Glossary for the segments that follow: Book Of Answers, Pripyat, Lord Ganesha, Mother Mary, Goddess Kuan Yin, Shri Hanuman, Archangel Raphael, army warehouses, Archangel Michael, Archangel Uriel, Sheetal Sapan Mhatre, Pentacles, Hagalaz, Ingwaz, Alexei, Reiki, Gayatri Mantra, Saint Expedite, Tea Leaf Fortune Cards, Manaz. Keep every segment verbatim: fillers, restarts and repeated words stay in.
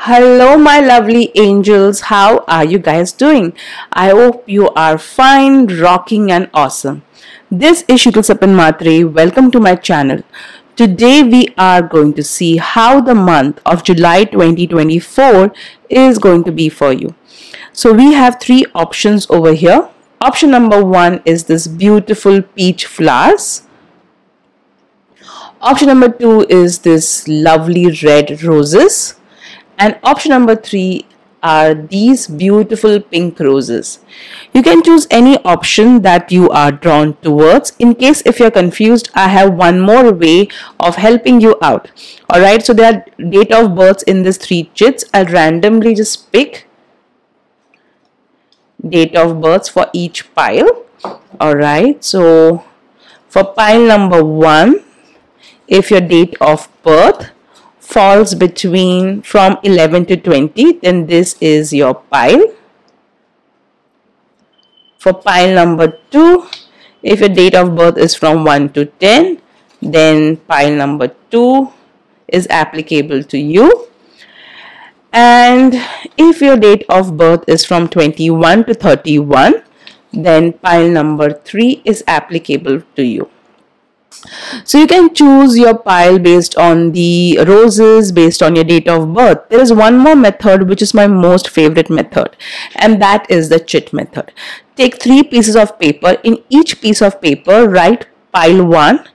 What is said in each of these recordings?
Hello my lovely angels, how are you guys doing? I hope you are fine, rocking and awesome. This is Sheetal Sapan Mhatre. Welcome to my channel. Today we are going to see how the month of July twenty twenty-four is going to be for you. So we have three options over here. Option number one is this beautiful peach flowers. Option number two is this lovely red roses. And option number three are these beautiful pink roses. You can choose any option that you are drawn towards. In case if you're confused, I have one more way of helping you out. Alright, so there are date of births in these three chits. I'll randomly just pick date of births for each pile. Alright, so for pile number one, if your date of birth falls between from eleven to twenty, then this is your pile. For pile number two, if your date of birth is from one to ten, then pile number two is applicable to you. And if your date of birth is from twenty-one to thirty-one, then pile number three is applicable to you. So you can choose your pile based on the roses, based on your date of birth. There is one more method which is my most favorite method, and that is the chit method. Take three pieces of paper. In each piece of paper, write pile one,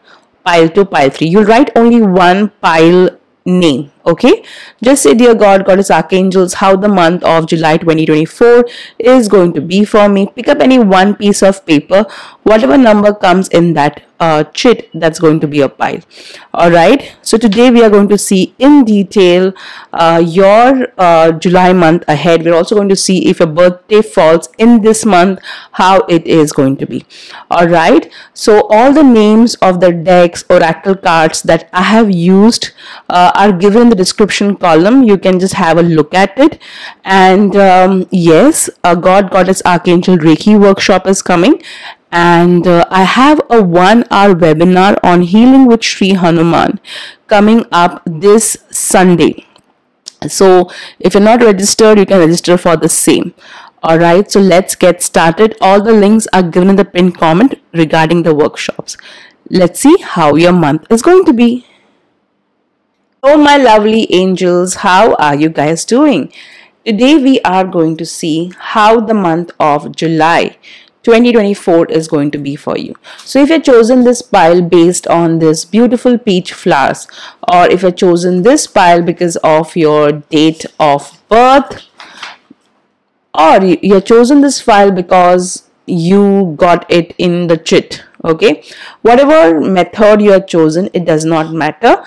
pile two, pile three. You'll write only one pile name. Okay, just say, dear God, Goddess, Archangels, how the month of July twenty twenty-four is going to be for me. Pick up any one piece of paper, whatever number comes in that uh, chit, that's going to be a pile. Alright, so today we are going to see in detail uh, your uh, July month ahead. We're also going to see if a birthday falls in this month, how it is going to be. Alright, so all the names of the decks, oracle cards that I have used uh, are given the description column. You can just have a look at it. And um, yes, a God, Goddess, Archangel Reiki workshop is coming, and uh, I have a one hour webinar on healing with Shri Hanuman coming up this Sunday. So if you're not registered, you can register for the same. Alright, so let's get started. All the links are given in the pinned comment regarding the workshops. Let's see how your month is going to be. Oh my lovely angels, how are you guys doing? Today we are going to see how the month of July twenty twenty-four is going to be for you. So if you've chosen this pile based on this beautiful peach flowers, or if you've chosen this pile because of your date of birth, or you've chosen this pile because you got it in the chit, okay? Whatever method you have chosen, it does not matter.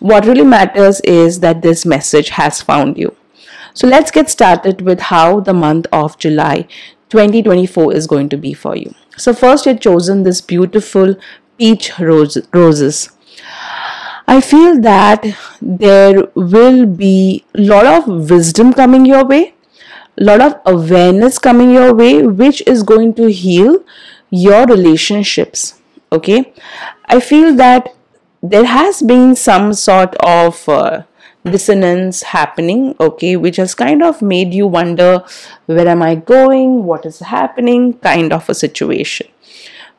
What really matters is that this message has found you. So let's get started with how the month of July twenty twenty-four is going to be for you. So first, you've chosen this beautiful peach rose roses. I feel that there will be a lot of wisdom coming your way, a lot of awareness coming your way, which is going to heal your relationships. Okay, I feel that there has been some sort of uh, dissonance happening, okay, which has kind of made you wonder, where am I going, what is happening, kind of a situation.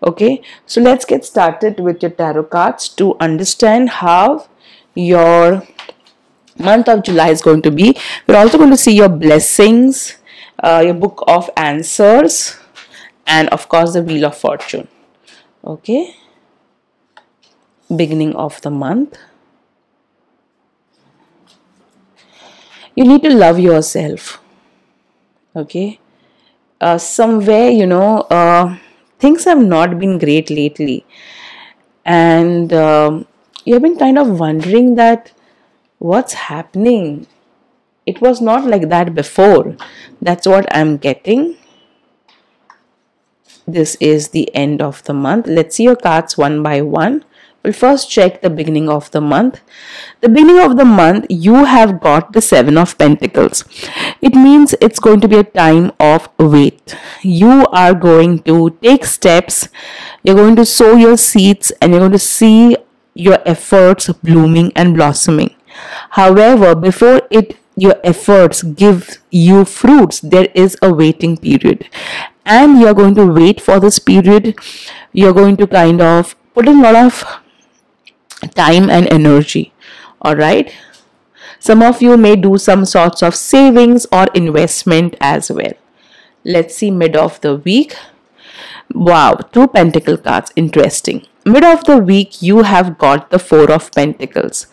Okay, so let's get started with your tarot cards to understand how your month of July is going to be. We're also going to see your blessings, uh, your Book of Answers, and of course the Wheel of Fortune. Okay, beginning of the month, you need to love yourself. Okay, uh, somewhere, you know, uh, things have not been great lately, and um, you have been kind of wondering that what's happening. It was not like that before. That's what I'm getting. This is the end of the month. Let's see your cards one by one. We'll first check the beginning of the month. The beginning of the month, you have got the Seven of Pentacles. It means it's going to be a time of wait. You are going to take steps, you're going to sow your seeds, and you're going to see your efforts blooming and blossoming. However, before it your efforts give you fruits, there is a waiting period. And you're going to wait for this period. You're going to kind of put in a lot of time and energy. Alright. Some of you may do some sorts of savings or investment as well. Let's see mid of the week. Wow, two pentacle cards. Interesting. Mid of the week, you have got the Four of Pentacles,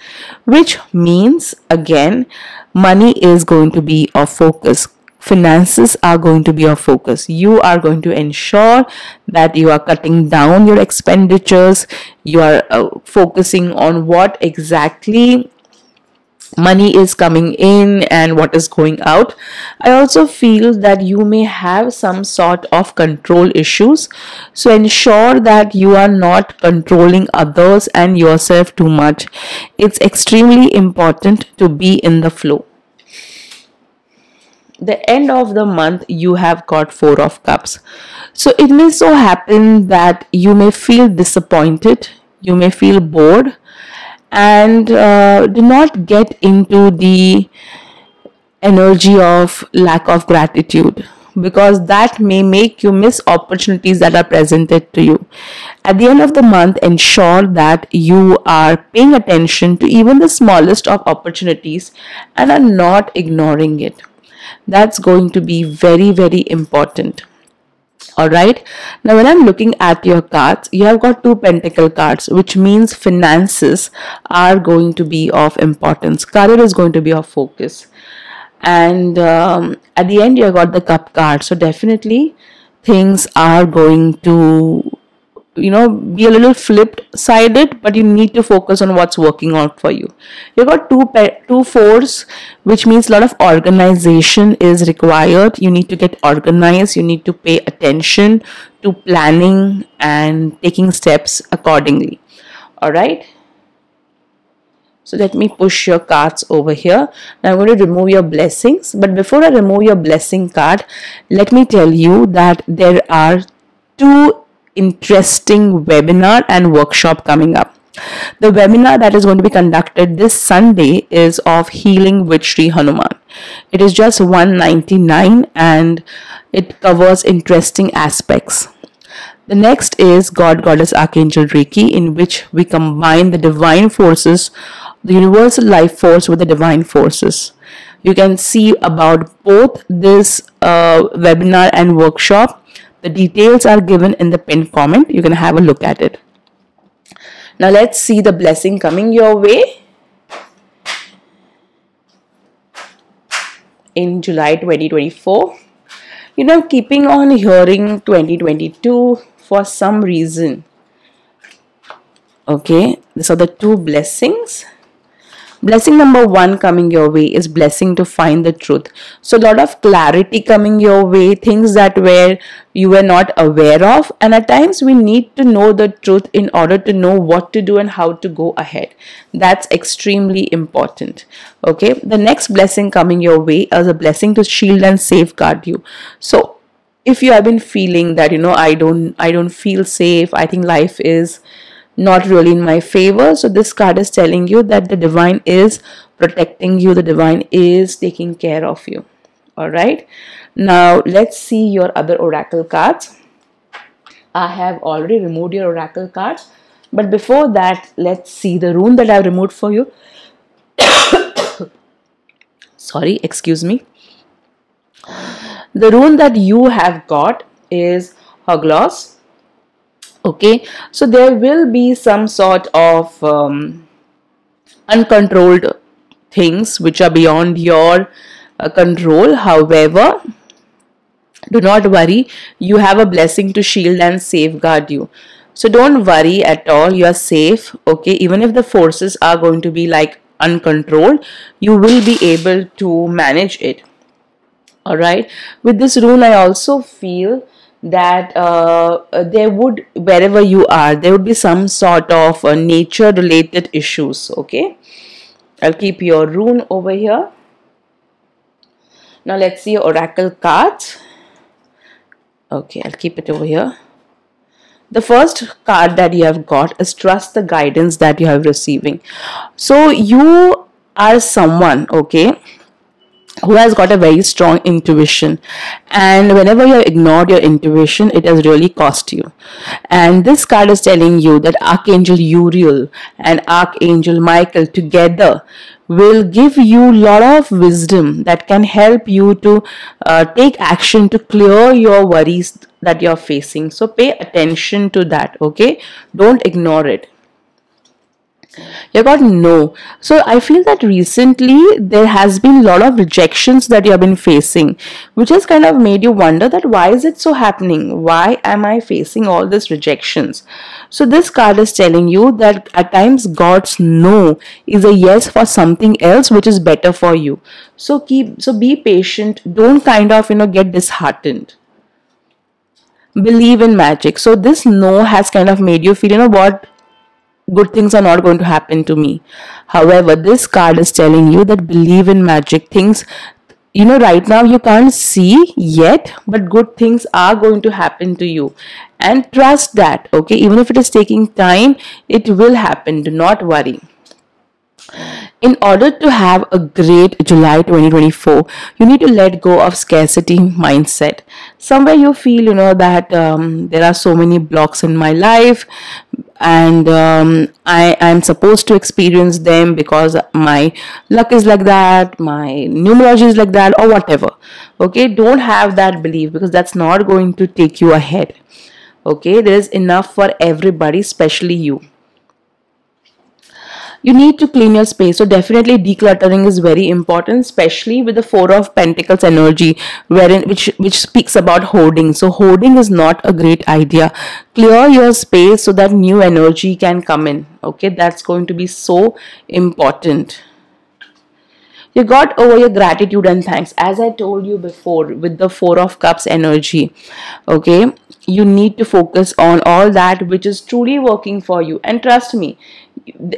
which means, again, money is going to be your focus. Finances are going to be your focus. You are going to ensure that you are cutting down your expenditures. You are uh, focusing on what exactly money is coming in and what is going out. I also feel that you may have some sort of control issues, so ensure that you are not controlling others and yourself too much. It's extremely important to be in the flow. The end of the month, you have got Four of Cups, so it may so happen that you may feel disappointed, you may feel bored, and uh, do not get into the energy of lack of gratitude, because that may make you miss opportunities that are presented to you. At the end of the month, ensure that you are paying attention to even the smallest of opportunities and are not ignoring it. That's going to be very, very important. Alright, now when I'm looking at your cards, you have got two pentacle cards, which means finances are going to be of importance. Career is going to be of focus. And um, at the end, you have got the Cup card. So definitely things are going to, you know, be a little flip-sided, but you need to focus on what's working out for you. You got two two fours, which means a lot of organization is required. You need to get organized. You need to pay attention to planning and taking steps accordingly. All right. So let me push your cards over here. Now I'm going to remove your blessings. But before I remove your blessing card, let me tell you that there are two interesting webinar and workshop coming up. The webinar that is going to be conducted this Sunday is of healing with Shri Hanuman. It is just one ninety-nine and it covers interesting aspects. The next is God, Goddess, Archangel Reiki, in which we combine the divine forces, the universal life force with the divine forces. You can see about both this uh, webinar and workshop. The details are given in the pinned comment. You can have a look at it. Now let's see the blessing coming your way in July twenty twenty-four. You know, I'm keeping on hearing twenty twenty-two for some reason. Okay, these are the two blessings. Blessing number one coming your way is blessing to find the truth. So a lot of clarity coming your way, things that were you were not aware of. And at times we need to know the truth in order to know what to do and how to go ahead. That's extremely important. Okay. The next blessing coming your way is a blessing to shield and safeguard you. So if you have been feeling that, you know, I don't, I don't feel safe, I think life is not really in my favor, so this card is telling you that the divine is protecting you, the divine is taking care of you. All right, now let's see your other oracle cards. I have already removed your oracle cards, but before that, let's see the rune that I've removed for you. Sorry, excuse me. The rune that you have got is Hagalaz. Okay, so there will be some sort of um, uncontrolled things which are beyond your uh, control. However, do not worry, you have a blessing to shield and safeguard you. So don't worry at all, you are safe. Okay, even if the forces are going to be like uncontrolled, you will be able to manage it. Alright, with this rune I also feel that uh, there would, wherever you are, there would be some sort of uh, nature related issues. Okay, I'll keep your rune over here. Now let's see your oracle cards. Okay, I'll keep it over here. The first card that you have got is trust the guidance that you have receiving. So you are someone, okay, who has got a very strong intuition, and whenever you ignored your intuition, it has really cost you. And this card is telling you that Archangel Uriel and Archangel Michael together will give you a lot of wisdom that can help you to uh, take action to clear your worries that you're facing. So pay attention to that, okay? Don't ignore it. You got no. So I feel that recently there has been a lot of rejections that you have been facing, which has kind of made you wonder that why is it so happening? Why am I facing all these rejections? So this card is telling you that at times God's no is a yes for something else which is better for you. So keep, so be patient. Don't kind of, you know, get disheartened. Believe in magic. So this no has kind of made you feel, you know what, good things are not going to happen to me. However, this card is telling you that believe in magic. Things, you know, right now you can't see yet, but good things are going to happen to you. And trust that, okay? Even if it is taking time, it will happen. Do not worry. In order to have a great July twenty twenty-four, you need to let go of scarcity mindset. Somewhere you feel, you know, that um, there are so many blocks in my life, and um, I am supposed to experience them because my luck is like that, my numerology is like that, or whatever. Okay, don't have that belief, because that's not going to take you ahead. Okay, there is enough for everybody, especially you. You need to clean your space. So definitely decluttering is very important, especially with the Four of Pentacles energy, wherein which which speaks about hoarding. So hoarding is not a great idea. Clear your space so that new energy can come in. Okay, that's going to be so important. You got over your gratitude and thanks, as I told you before, with the Four of Cups energy. Okay, you need to focus on all that which is truly working for you, and trust me,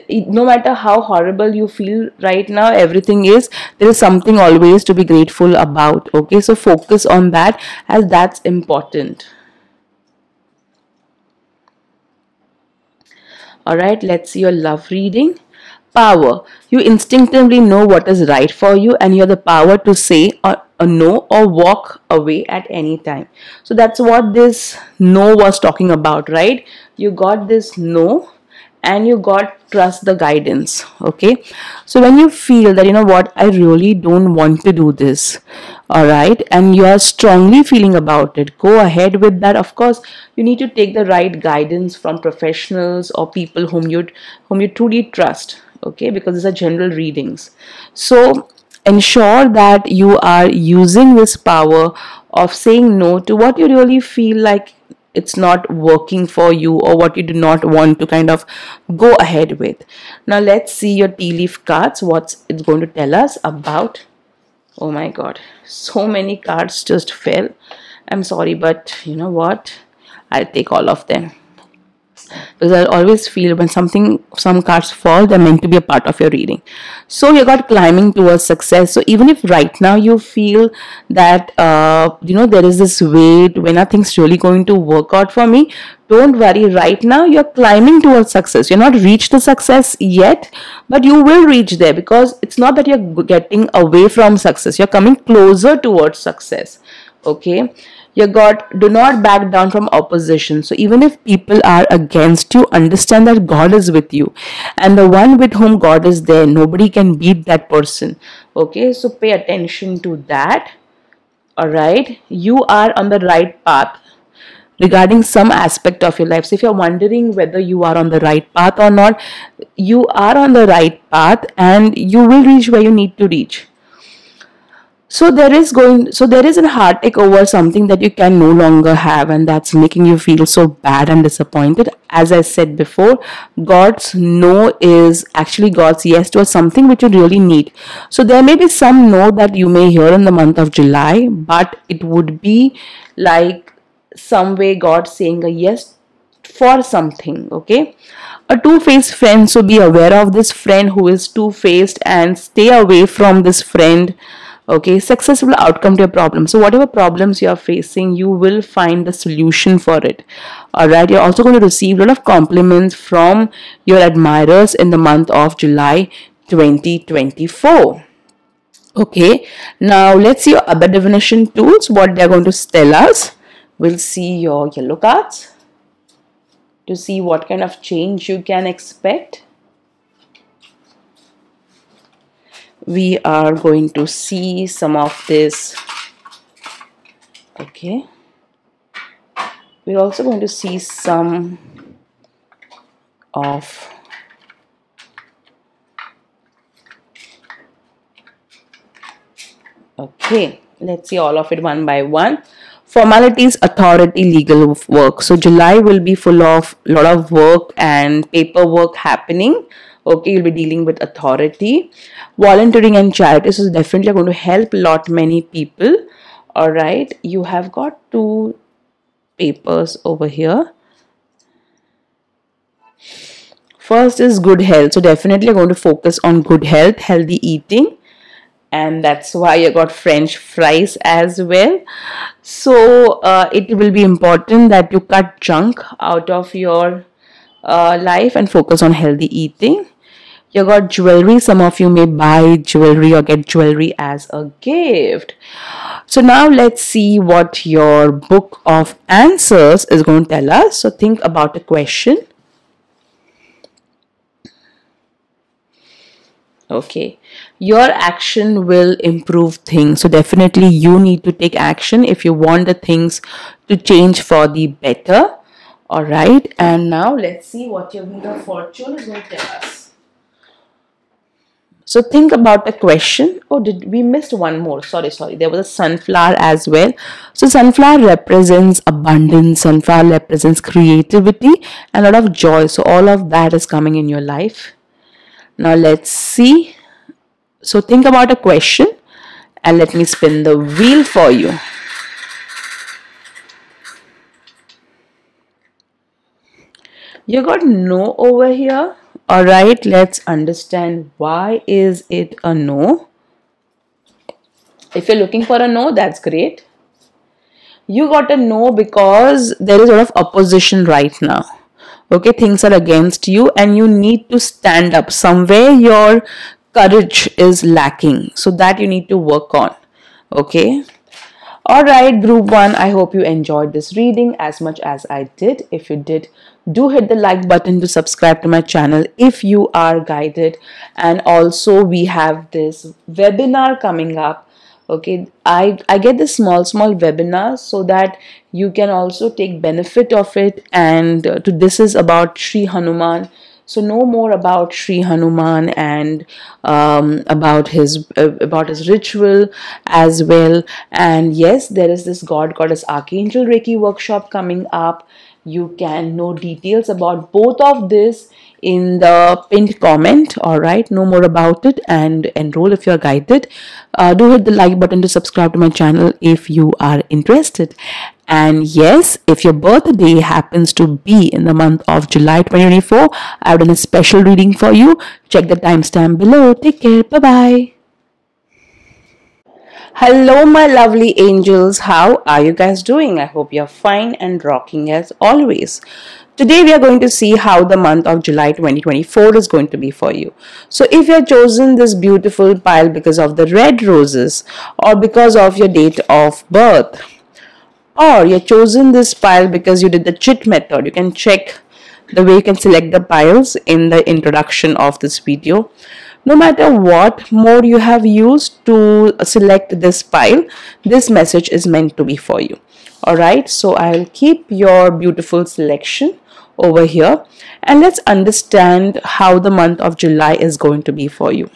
no matter how horrible you feel right now, everything is, there is something always to be grateful about. Okay, so focus on that, as that's important. All right, let's see your love reading. Power. You instinctively know what is right for you, and you have the power to say or a no or walk away at any time. So that's what this no was talking about, right? You got this no, and you got trust the guidance. Okay, so when you feel that, you know what, I really don't want to do this, all right, and you are strongly feeling about it, go ahead with that. Of course, you need to take the right guidance from professionals or people whom you whom you truly trust. Okay, because these are general readings, so ensure that you are using this power of saying no to what you really feel like it's not working for you, or what you do not want to kind of go ahead with. Now let's see your tea leaf cards, what's it's going to tell us about. Oh my god, so many cards just fell. I'm sorry, but you know what, I'll take all of them, because I always feel when something, some cards fall, they're meant to be a part of your reading. So you got climbing towards success. So even if right now you feel that uh, you know, there is this weight, when are things really going to work out for me, don't worry. Right now you're climbing towards success. You're not reached the success yet, but you will reach there, because it's not that you're getting away from success, you're coming closer towards success. Okay, you got do not back down from opposition. So even if people are against you, understand that God is with you, and the one with whom God is there, nobody can beat that person. Okay, so pay attention to that. All right, you are on the right path regarding some aspect of your life. So if you're wondering whether you are on the right path or not, you are on the right path, and you will reach where you need to reach. So there is going, so there is a heartache over something that you can no longer have, and that's making you feel so bad and disappointed. As I said before, God's no is actually God's yes towards something which you really need. So there may be some no that you may hear in the month of July, but it would be like some way God saying a yes for something. Okay, a two-faced friend. So be aware of this friend who is two-faced, and stay away from this friend. Okay, successful outcome to your problem. So whatever problems you are facing, you will find the solution for it. All right, you're also going to receive a lot of compliments from your admirers in the month of July twenty twenty-four. Okay, now let's see your other divination tools, what they're going to tell us. We'll see your yellow cards to see what kind of change you can expect. We are going to see some of this. Okay, we're also going to see some of okay, let's see all of it one by one. Formalities, authority, legal work. So July will be full of a lot of work and paperwork happening. Okay, you'll be dealing with authority. Volunteering and charity, so definitely going to help a lot many people. All right, you have got two papers over here. First is good health. So definitely going to focus on good health, healthy eating. And that's why you got French fries as well. So uh, it will be important that you cut junk out of your uh, life and focus on healthy eating. You got jewelry. Some of you may buy jewelry or get jewelry as a gift. So now let's see what your Book of Answers is going to tell us. So think about a question. Okay, your action will improve things. So definitely you need to take action if you want the things to change for the better. All right, and now let's see what your Wheel of Fortune is going to tell us. So think about the question. Oh, did we missed one more? Sorry, sorry. There was a sunflower as well. So sunflower represents abundance. Sunflower represents creativity and a lot of joy. So all of that is coming in your life. Now let's see. So think about a question and let me spin the wheel for you. You got no over here. All right, let's understand why is it a no. If you're looking for a no, that's great. You got a no because there is a lot of opposition right now. Okay, things are against you and you need to stand up. Somewhere your courage is lacking. So that you need to work on. Okay. Alright, group one. I hope you enjoyed this reading as much as I did. If you did, do hit the like button to subscribe to my channel if you are guided. And also we have this webinar coming up. Okay, I, I get the small, small webinars so that you can also take benefit of it. And uh, to, this is about Shri Hanuman. So know more about Shri Hanuman and um, about his uh, about his ritual as well. And yes, there is this God, Goddess, Archangel Reiki workshop coming up. You can know details about both of this in the pinned comment. All right, know more about it and enroll if you're guided. Uh, do hit the like button to subscribe to my channel if you are interested. And yes, if your birthday happens to be in the month of July twenty twenty-four, I've done a special reading for you. Check the timestamp below. Take care. Bye bye. Hello my lovely angels, how are you guys doing? I hope you're fine and rocking as always. Today we are going to see how the month of July twenty twenty-four is going to be for you. So if you have chosen this beautiful pile because of the red roses or because of your date of birth, or you have chosen this pile because you did the chit method, you can check the way you can select the piles in the introduction of this video. No matter what mode you have used to select this pile, this message is meant to be for you. Alright, so I'll keep your beautiful selection over here and let's understand how the month of July is going to be for you.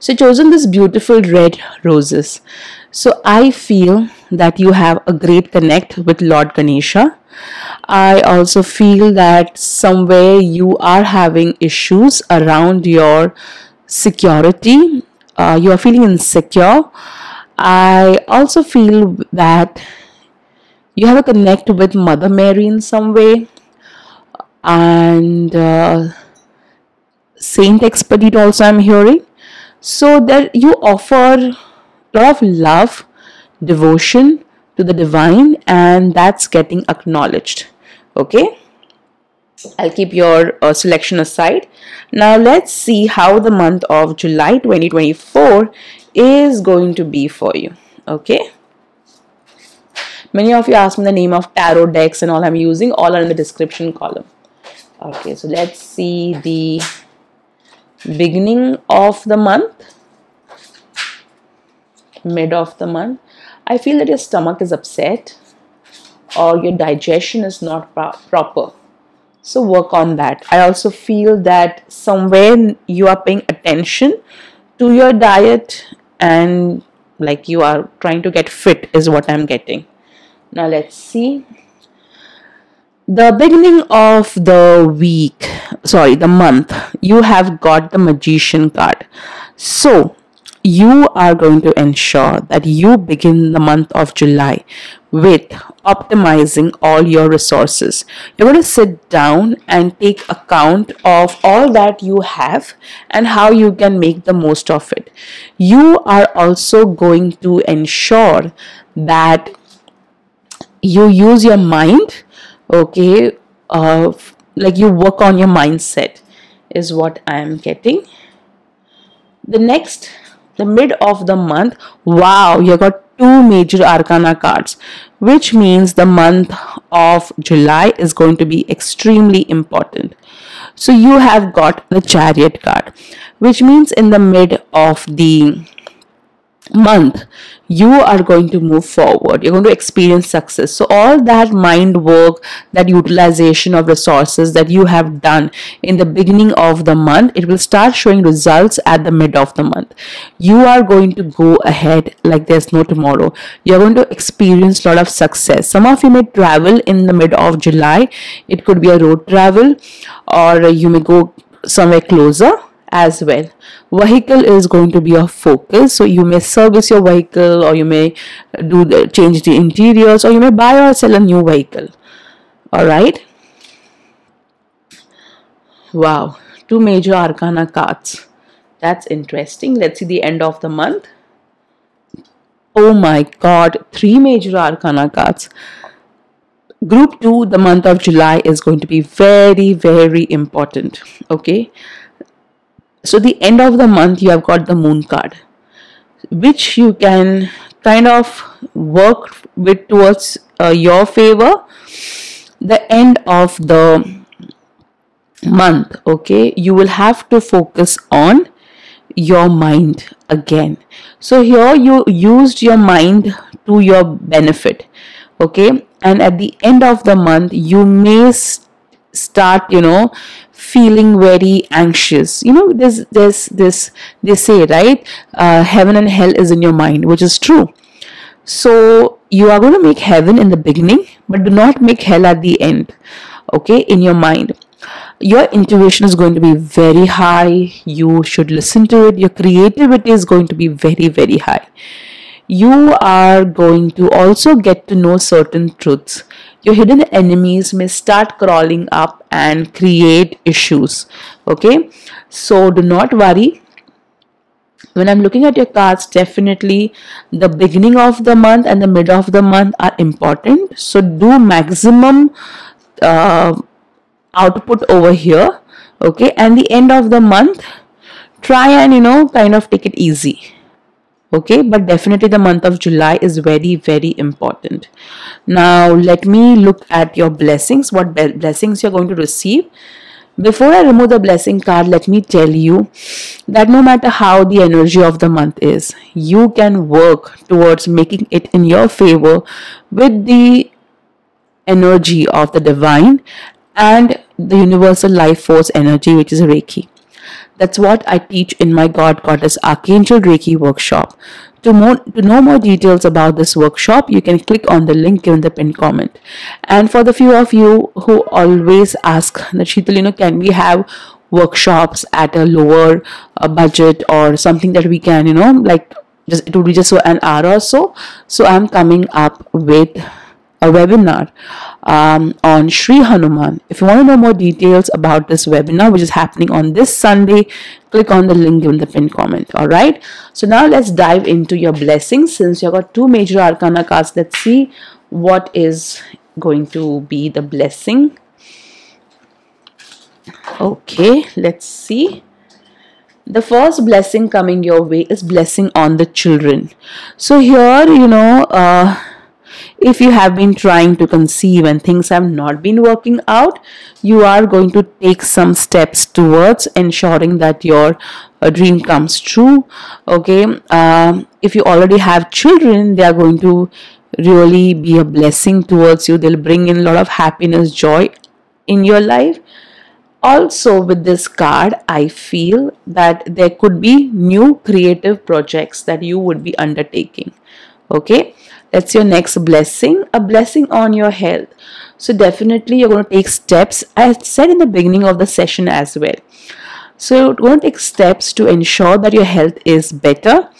So you've chosen this beautiful red roses. So I feel that you have a great connect with Lord Ganesha. I also feel that somewhere you are having issues around your security. Uh, you are feeling insecure. I also feel that you have a connect with Mother Mary in some way. And uh, Saint Expedite also I'm hearing. So that you offer a lot of love, devotion to the divine, and that's getting acknowledged. Okay, I'll keep your uh, selection aside. Now let's see how the month of July twenty twenty-four is going to be for you. Okay. Many of you asked me the name of tarot decks and all I'm using. All are in the description column. Okay, so let's see the beginning of the month, mid of the month. I feel that your stomach is upset or your digestion is not pro proper. So work on that. I also feel that somewhere you are paying attention to your diet and like you are trying to get fit is what I'm getting. Now let's see the beginning of the week, sorry, the month. You have got the Magician card. So you are going to ensure that you begin the month of July with optimizing all your resources. You're going to sit down and take account of all that you have and how you can make the most of it. You are also going to ensure that you use your mind, okay, uh, like you work on your mindset is what I am getting. The next, the mid of the month, wow, you got two major arcana cards, which means the month of July is going to be extremely important. So you have got the Chariot card, which means in the mid of the month you are going to move forward, you're going to experience success. So all that mind work, that utilization of resources that you have done in the beginning of the month, it will start showing results at the mid of the month. You are going to go ahead like there's no tomorrow. You're going to experience a lot of success. Some of you may travel in the mid of July. It could be a road travel or you may go somewhere closer as well. Vehicle is going to be your focus, so you may service your vehicle or you may do the change the interiors or you may buy or sell a new vehicle. All right. Wow, two major arcana cards. That's interesting. Let's see the end of the month. Oh my god, three major arcana cards. Group two, the month of July is going to be very, very important. Okay. So the end of the month you have got the Moon card, which you can kind of work with towards uh, your favor. The end of the month, okay, you will have to focus on your mind again. So here you used your mind to your benefit, okay, and at the end of the month you may start, you know, feeling very anxious. You know, this this this they say, right, uh, heaven and hell is in your mind, which is true. So you are going to make heaven in the beginning, but do not make hell at the end, okay, in your mind. Your intuition is going to be very high. You should listen to it. Your creativity is going to be very, very high. You are going to also get to know certain truths. Your hidden enemies may start crawling up and create issues. Okay, so do not worry. When I'm looking at your cards, definitely the beginning of the month and the mid of the month are important. So do maximum uh, output over here. Okay, and the end of the month, try and, you know, kind of take it easy. Okay, but definitely the month of July is very, very important. Now let me look at your blessings, what blessings you're going to receive. Before I remove the blessing card, let me tell you that no matter how the energy of the month is, you can work towards making it in your favor with the energy of the divine and the universal life force energy, which is Reiki. That's what I teach in my God, Goddess, Archangel Reiki workshop. To, more, to know more details about this workshop, you can click on the link given in the pinned comment. And for the few of you who always ask that, Sheetal, you know, can we have workshops at a lower uh, budget or something that we can, you know, like just, it would be just for an hour or so. So I'm coming up with a webinar um, on Shri Hanuman. If you want to know more details about this webinar, which is happening on this Sunday, click on the link in the pinned comment. All right. So now let's dive into your blessings. Since you have got two major arcana cards, let's see what is going to be the blessing. Okay, let's see. The first blessing coming your way is blessing on the children. So here, you know, uh, if you have been trying to conceive and things have not been working out, you are going to take some steps towards ensuring that your uh, dream comes true. Okay, uh, if you already have children, they are going to really be a blessing towards you. They'll bring in a lot of happiness, joy in your life. Also, with this card, I feel that there could be new creative projects that you would be undertaking. Okay, that's your next blessing, a blessing on your health. So definitely you're going to take steps. I said in the beginning of the session as well. So you're going to take steps to ensure that your health is better.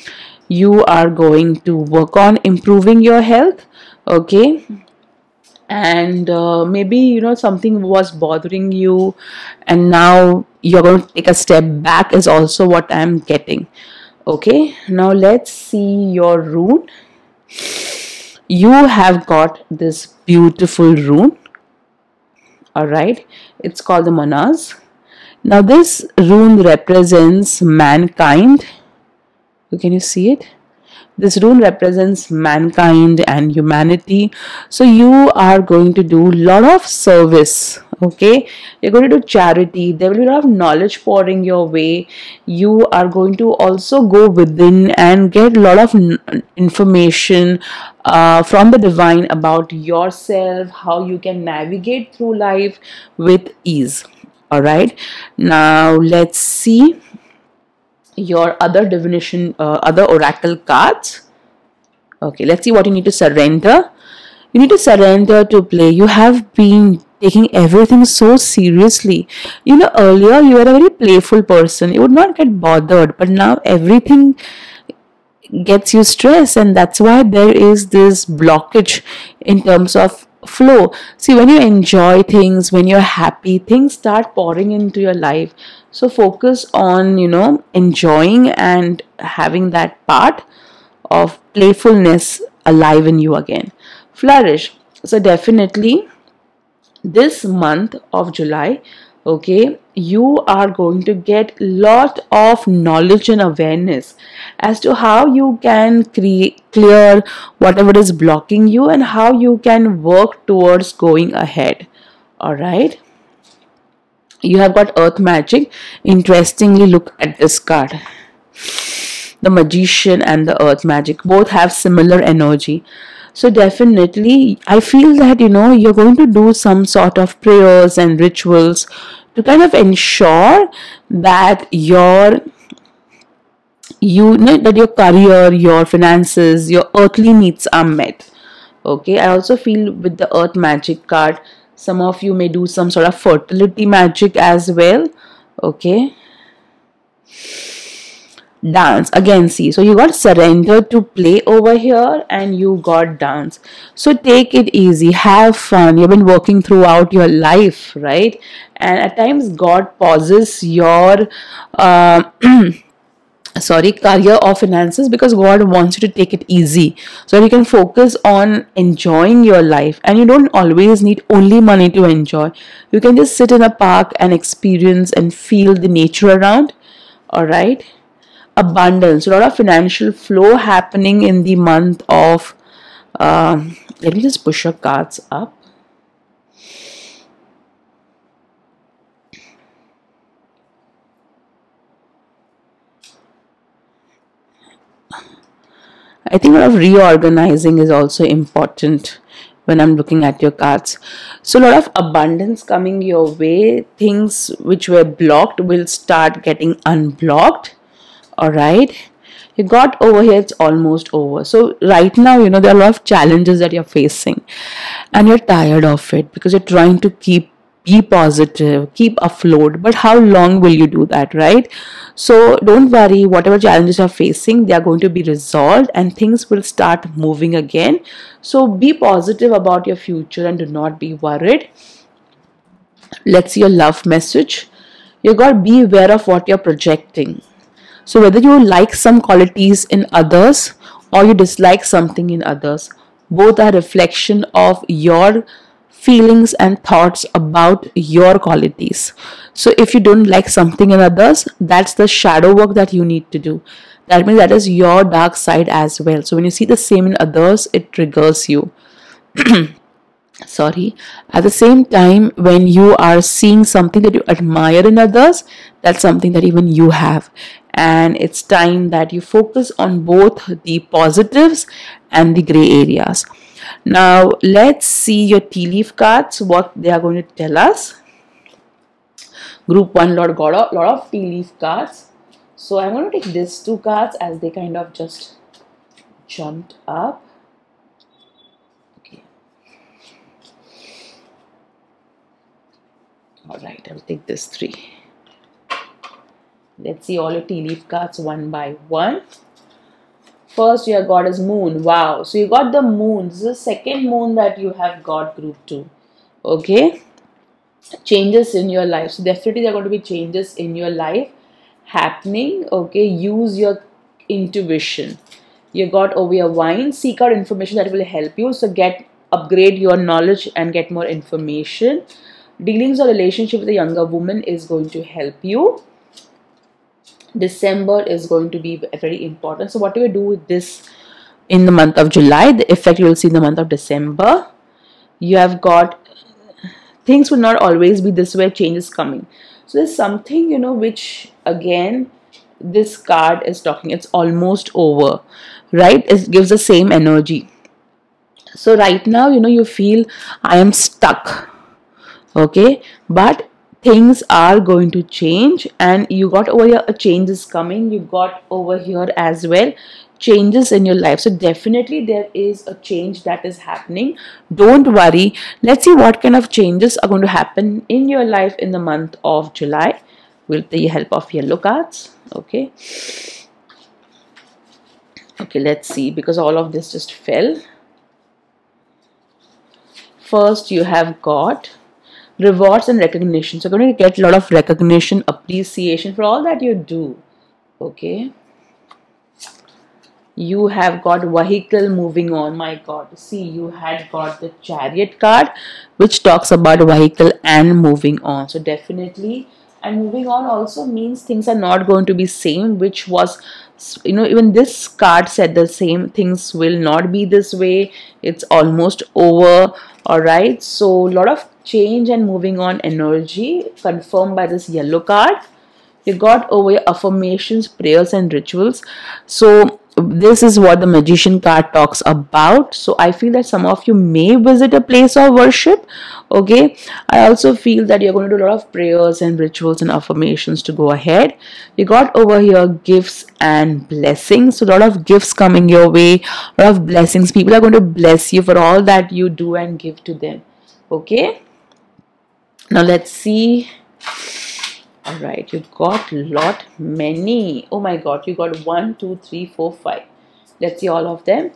You are going to work on improving your health. Okay. And uh, maybe, you know, something was bothering you and now you're going to take a step back is also what I'm getting. Okay, now let's see your rune. You have got this beautiful rune. Alright, it's called the Manaz. Now this rune represents mankind. Can you see it? This rune represents mankind and humanity. So you are going to do a lot of service. Okay, you're going to do charity. There will be a lot of knowledge pouring your way. You are going to also go within and get a lot of information uh, from the divine about yourself, how you can navigate through life with ease. All right, now let's see your other divination, uh, other oracle cards. Okay, let's see what you need to surrender. You need to surrender to play. You have been taking everything so seriously. You know, earlier you were a very playful person. You would not get bothered, but now everything gets you stressed, and that's why there is this blockage in terms of flow. See, when you enjoy things, when you're happy, things start pouring into your life. So focus on, you know, enjoying and having that part of playfulness alive in you again. Flourish. So definitely this month of July, okay, you are going to get lot of knowledge and awareness as to how you can create, clear whatever is blocking you and how you can work towards going ahead. All right. You have got Earth Magic. Interestingly, look at this card. The Magician and the Earth Magic both have similar energy. So definitely, I feel that, you know, you're going to do some sort of prayers and rituals to kind of ensure that your, you know, that your career, your finances, your earthly needs are met. Okay, I also feel with the Earth Magic card, some of you may do some sort of fertility magic as well. Okay. Dance again. See, so you got surrender to play over here and you got dance. So take it easy, have fun. You've been working throughout your life, right? And at times God pauses your uh, sorry career or finances because God wants you to take it easy so you can focus on enjoying your life. And you don't always need only money to enjoy. You can just sit in a park and experience and feel the nature around. All right. Abundance, a lot of financial flow happening in the month of uh, let me just push your cards up. I think a lot of reorganizing is also important when I'm looking at your cards. So a lot of abundance coming your way. Things which were blocked will start getting unblocked. Alright, you got over here, it's almost over. So right now, you know, there are a lot of challenges that you're facing and you're tired of it because you're trying to keep, be positive, keep afloat. But how long will you do that, right? So don't worry, whatever challenges you're facing, they are going to be resolved and things will start moving again. So be positive about your future and do not be worried. Let's see your love message. You got to be aware of what you're projecting. So whether you like some qualities in others or you dislike something in others, both are reflection of your feelings and thoughts about your qualities. So if you don't like something in others, that's the shadow work that you need to do. That means that is your dark side as well. So when you see the same in others, it triggers you. Sorry. At the same time, when you are seeing something that you admire in others, that's something that even you have. And it's time that you focus on both the positives and the gray areas. Now, let's see your tea leaf cards, what they are going to tell us. Group one, Lord God, a lot of tea leaf cards. So I'm going to take these two cards as they kind of just jumped up. Okay. All right, I'll take these three. Let's see all your tea leaf cards one by one. First, your Goddess Moon. Wow. So you got the Moon. This is the second Moon that you have got, group two. Okay. Changes in your life. So definitely there are going to be changes in your life happening. Okay. Use your intuition. You got over your wine. Seek out information that will help you. So get, upgrade your knowledge and get more information. Dealings or relationship with a younger woman is going to help you. December is going to be very important. So whatever you do with this in the month of July, the effect you will see in the month of December. You have got things will not always be this way, change is coming. So there's something, you know, which again this card is talking, it's almost over, right? It gives the same energy. So right now, you know, you feel I am stuck, okay, but things are going to change. And you got over here a change is coming. You got over here as well changes in your life. So definitely there is a change that is happening. Don't worry. Let's see what kind of changes are going to happen in your life in the month of July with the help of yellow cards. Okay. Okay, let's see, because all of this just fell. First, you have got rewards and recognition. So you're going to get a lot of recognition, appreciation for all that you do. Okay. You have got vehicle moving on. My God. See, you had got the Chariot card, which talks about vehicle and moving on. So definitely, and moving on also means things are not going to be same, which was, you know, even this card said the same, things will not be this way. It's almost over. All right. So a lot of change and moving on energy confirmed by this yellow card. You got over your affirmations, prayers and rituals. So this is what the Magician card talks about. So I feel that some of you may visit a place of worship. Okay. I also feel that you're going to do a lot of prayers and rituals and affirmations to go ahead. You got over here gifts and blessings. So a lot of gifts coming your way, a lot of blessings. People are going to bless you for all that you do and give to them. Okay. Now let's see. All right, you got lot many. Oh my God, you got one, two, three, four, five. Let's see all of them.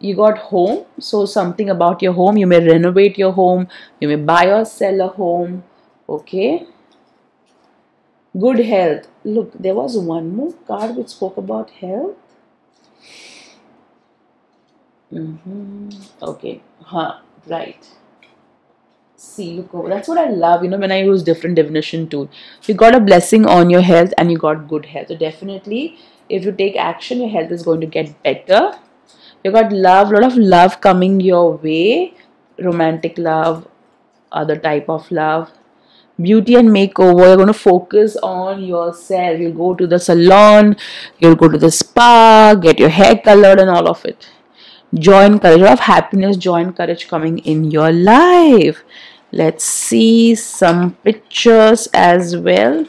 You got home. So something about your home. You may renovate your home. You may buy or sell a home. Okay. Good health. Look, there was one more card which spoke about health. Mm-hmm. Okay. Huh. Right. See, look over. That's what I love, you know, when I use different divination tool. You got a blessing on your health and you got good health. So definitely, if you take action, your health is going to get better. You got love, a lot of love coming your way. Romantic love, other type of love. Beauty and makeover. You're going to focus on yourself. You'll go to the salon, you'll go to the spa, get your hair colored and all of it. Joy and courage, a lot of happiness, joy and courage coming in your life. Let's see some pictures as well.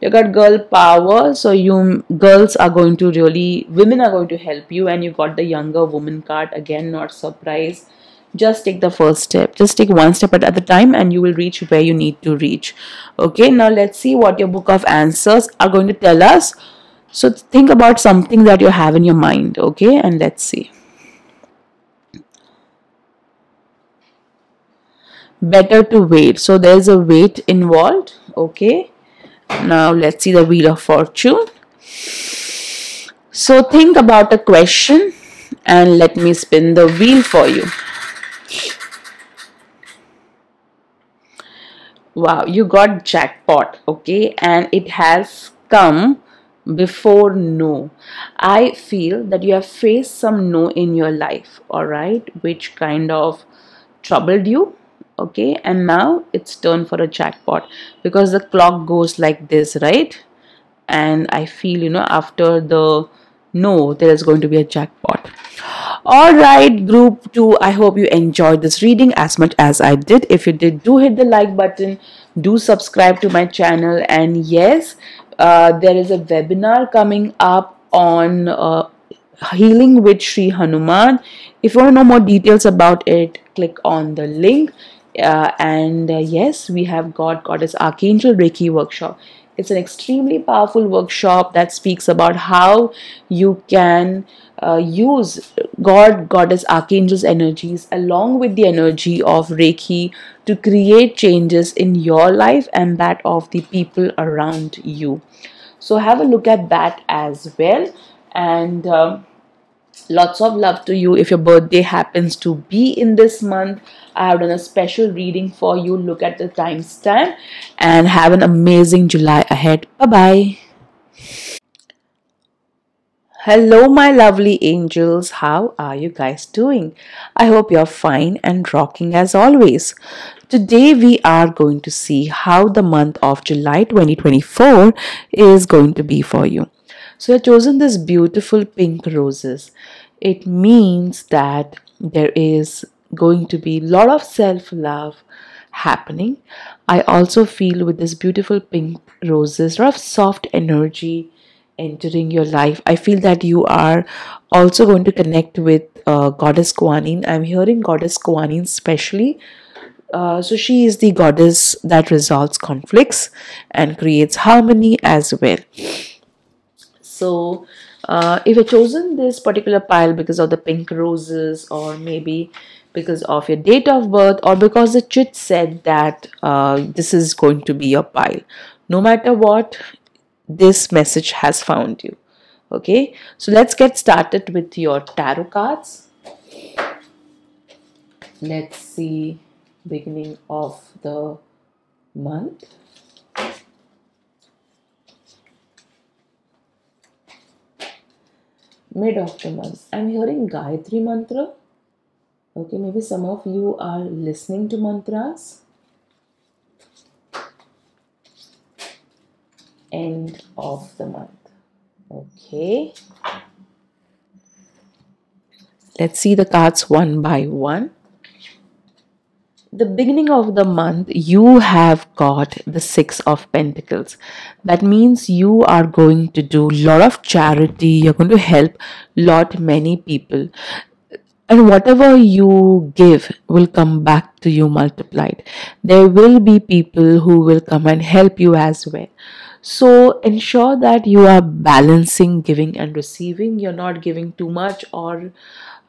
You got girl power. So you girls are going to really, women are going to help you. And you got the younger woman card. Again, not surprised. Just take the first step. Just take one step at a time and you will reach where you need to reach. Okay, now let's see what your Book of Answers are going to tell us. So think about something that you have in your mind, okay? And let's see. Better to wait. So there's a wait involved, okay? Now let's see the Wheel of Fortune. So think about a question and let me spin the wheel for you. Wow, you got jackpot, okay? And it has come before no. I feel that you have faced some no in your life, all right, which kind of troubled you, okay? And now it's turn for a jackpot, because the clock goes like this, right? And I feel, you know, after the no, there is going to be a jackpot. All right, group two, I hope you enjoyed this reading as much as I did. If you did, do hit the like button, do subscribe to my channel. And yes, uh, there is a webinar coming up on uh, healing with Shri Hanuman. If you want to know more details about it, click on the link. Uh, and uh, yes, we have got Goddess Archangel Reiki workshop. It's an extremely powerful workshop that speaks about how you can uh, use God, Goddess, Archangel's energies along with the energy of Reiki to create changes in your life and that of the people around you. So have a look at that as well. And um, lots of love to you. If your birthday happens to be in this month, I have done a special reading for you. Look at the timestamp and have an amazing July ahead. Bye-bye. Hello, my lovely angels. How are you guys doing? I hope you're fine and rocking as always. Today, we are going to see how the month of July twenty twenty-four is going to be for you. So, I've chosen this beautiful pink roses. It means that there is going to be a lot of self-love happening. I also feel with this beautiful pink roses, a lot of soft energy entering your life. I feel that you are also going to connect with uh, Goddess Kuan Yin. I'm hearing Goddess Kuan Yin specially. Uh, so she is the goddess that resolves conflicts and creates harmony as well. So uh, if you've chosen this particular pile because of the pink roses, or maybe because of your date of birth, or because the chit said that uh, this is going to be your pile, no matter what, this message has found you. Okay, so let's get started with your tarot cards. Let's see beginning of the month. Mid of the month. I'm hearing Gayatri Mantra. Okay, maybe some of you are listening to mantras. End of the month. Okay. Let's see the cards one by one. The beginning of the month, you have got the Six of Pentacles. That means you are going to do a lot of charity. You're going to help a lot many people. And whatever you give will come back to you multiplied. There will be people who will come and help you as well. So ensure that you are balancing giving and receiving. You're not giving too much, or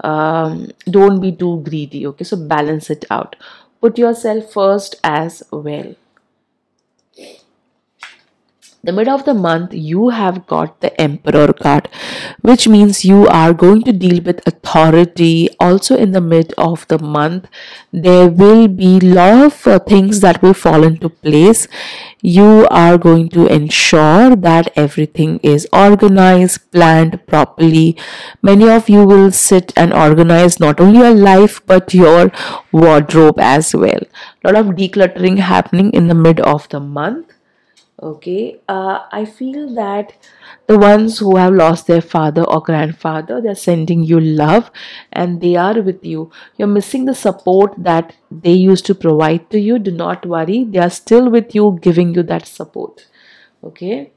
um, don't be too greedy. Okay, so balance it out. Put yourself first as well. The mid of the month, you have got the Emperor card, which means you are going to deal with authority. Also in the mid of the month, there will be a lot of uh, things that will fall into place. You are going to ensure that everything is organized, planned properly. Many of you will sit and organize not only your life, but your wardrobe as well. A lot of decluttering happening in the mid of the month. Okay, uh, I feel that the ones who have lost their father or grandfather, they're sending you love and they are with you. You're missing the support that they used to provide to you. Do not worry, they are still with you, giving you that support. Okay.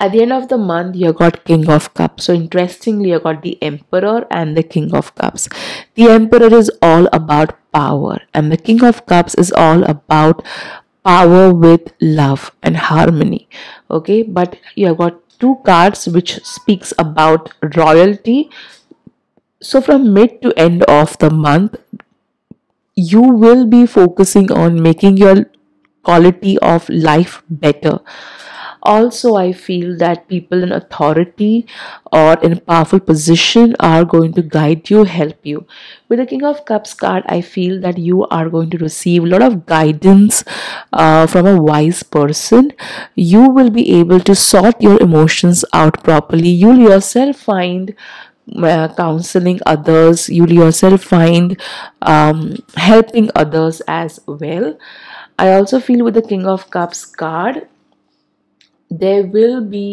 At the end of the month, you got King of Cups. So interestingly, you got the Emperor and the King of Cups. The Emperor is all about power and the King of Cups is all about power with love and harmony. Okay, but you have got two cards which speaks about royalty. So from mid to end of the month, you will be focusing on making your quality of life better. Also, I feel that people in authority or in a powerful position are going to guide you, help you. With the King of Cups card, I feel that you are going to receive a lot of guidance uh, from a wise person. You will be able to sort your emotions out properly. You'll yourself find Uh, counseling others, you'll yourself find um, helping others as well. I also feel with the King of Cups card, there will be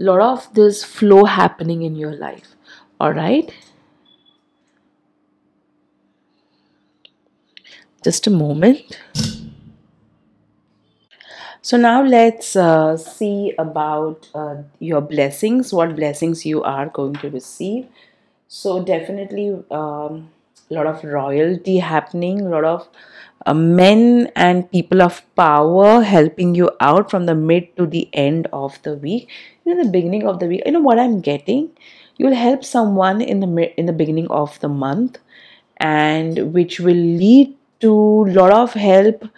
a lot of this flow happening in your life. All right, just a moment. So now let's uh, see about uh, your blessings, what blessings you are going to receive. So definitely um, a lot of royalty happening, a lot of uh, men and people of power helping you out from the mid to the end of the week. In the beginning of the week, you know what I'm getting? You'll help someone in the, mid, in the beginning of the month, and which will lead to a lot of help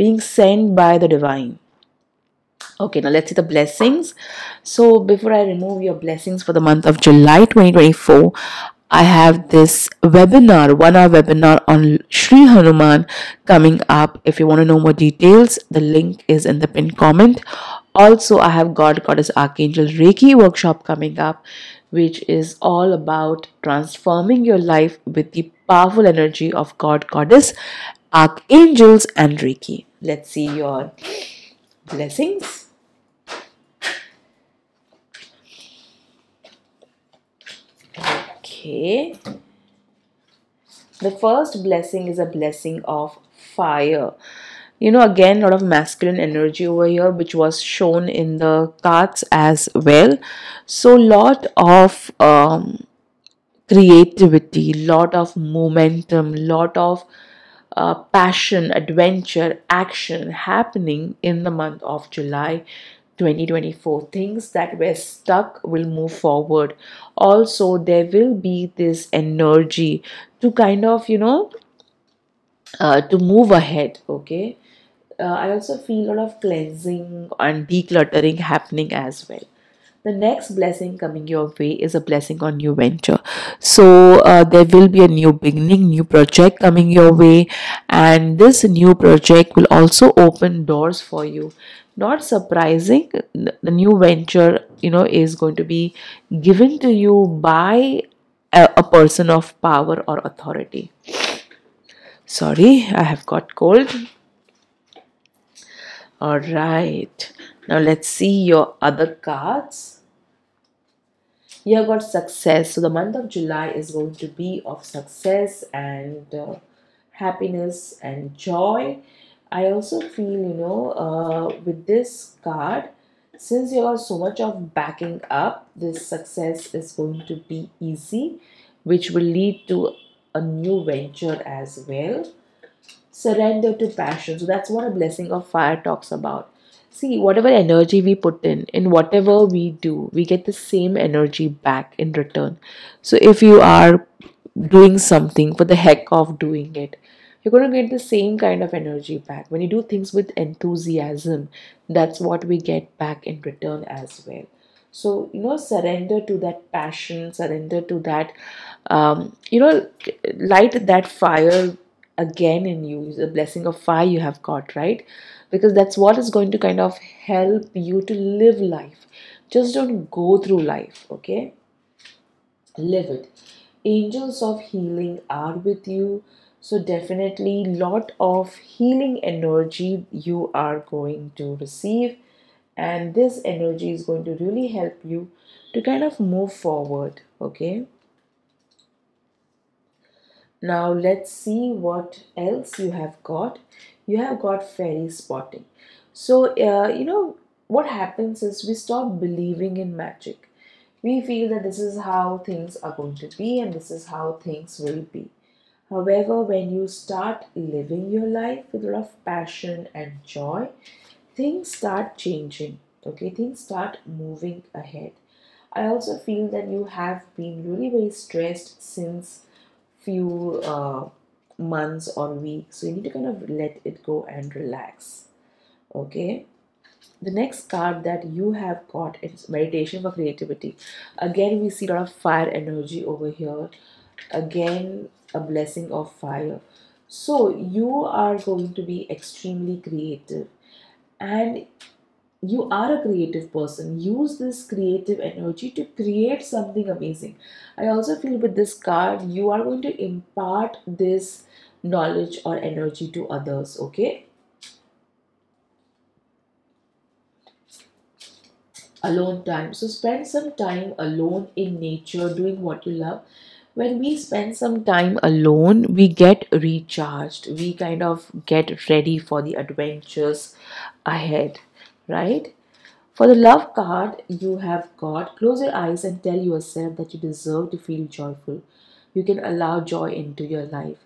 being sent by the divine. Okay, now let's see the blessings. So before I remove your blessings for the month of July twenty twenty-four, I have this webinar, one hour webinar on Shri Hanuman coming up. If you want to know more details, the link is in the pinned comment. Also, I have God, Goddess, Archangel Reiki workshop coming up, which is all about transforming your life with the powerful energy of God, Goddess, Archangels and Reiki. Let's see your blessings. Okay, the first blessing is a blessing of fire. You know, again, a lot of masculine energy over here, which was shown in the cards as well. So lot of um, creativity, lot of momentum, lot of Uh, passion, adventure, action happening in the month of July twenty twenty-four. Things that were stuck will move forward. Also, there will be this energy to kind of, you know, uh, to move ahead. Okay. Uh, I also feel a lot of cleansing and decluttering happening as well. The next blessing coming your way is a blessing on new venture. So uh, there will be a new beginning, new project coming your way, and this new project will also open doors for you. Not surprising, the new venture, you know, is going to be given to you by a, a person of power or authority. Sorry, I have got cold. All right. Now let's see your other cards. You have got success. So the month of July is going to be of success and uh, happiness and joy. I also feel, you know, uh, with this card, since you are so much of backing up, this success is going to be easy, which will lead to a new venture as well. Surrender to passion. So that's what a blessing of fire talks about. See, whatever energy we put in, in whatever we do, we get the same energy back in return. So if you are doing something for the heck of doing it, you're going to get the same kind of energy back. When you do things with enthusiasm, that's what we get back in return as well. So, you know, surrender to that passion, surrender to that, um, you know, light that fire again in you. The blessing of fire you have got, right? Because that's what is going to kind of help you to live life. Just don't go through life, okay? Live it. Angels of healing are with you. So definitely a lot of healing energy you are going to receive. And this energy is going to really help you to kind of move forward, okay? Now let's see what else you have got. You have got fairy spotting. So, uh, you know, what happens is we stop believing in magic. We feel that this is how things are going to be and this is how things will be. However, when you start living your life with a lot of passion and joy, things start changing. Okay, things start moving ahead. I also feel that you have been really very stressed since few uh, months or weeks, so you need to kind of let it go and relax. Okay, The next card that you have got is Meditation for Creativity. Again, we see a lot of fire energy over here. Again, a blessing of fire. So you are going to be extremely creative, and you are a creative person. Use this creative energy to create something amazing. I also feel with this card, you are going to impart this knowledge or energy to others, okay? Alone time. So spend some time alone in nature, doing what you love. When we spend some time alone, we get recharged. We kind of get ready for the adventures ahead, right? For the love card, you have got close your eyes and tell yourself that you deserve to feel joyful. You can allow joy into your life,